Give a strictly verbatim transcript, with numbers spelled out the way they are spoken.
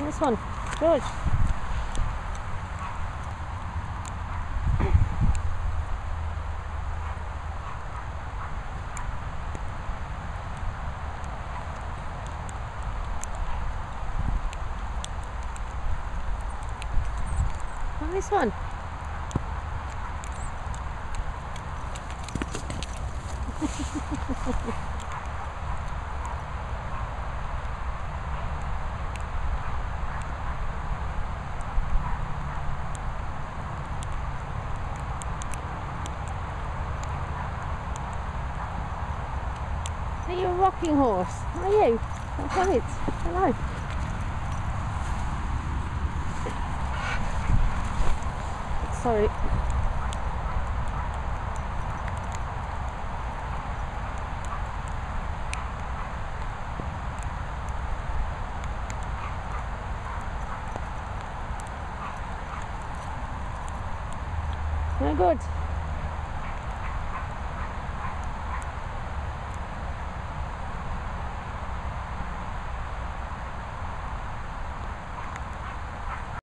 And this one, George. Nice one. Are you a rocking horse? Are you? That's right. Hello. Sorry. Very good.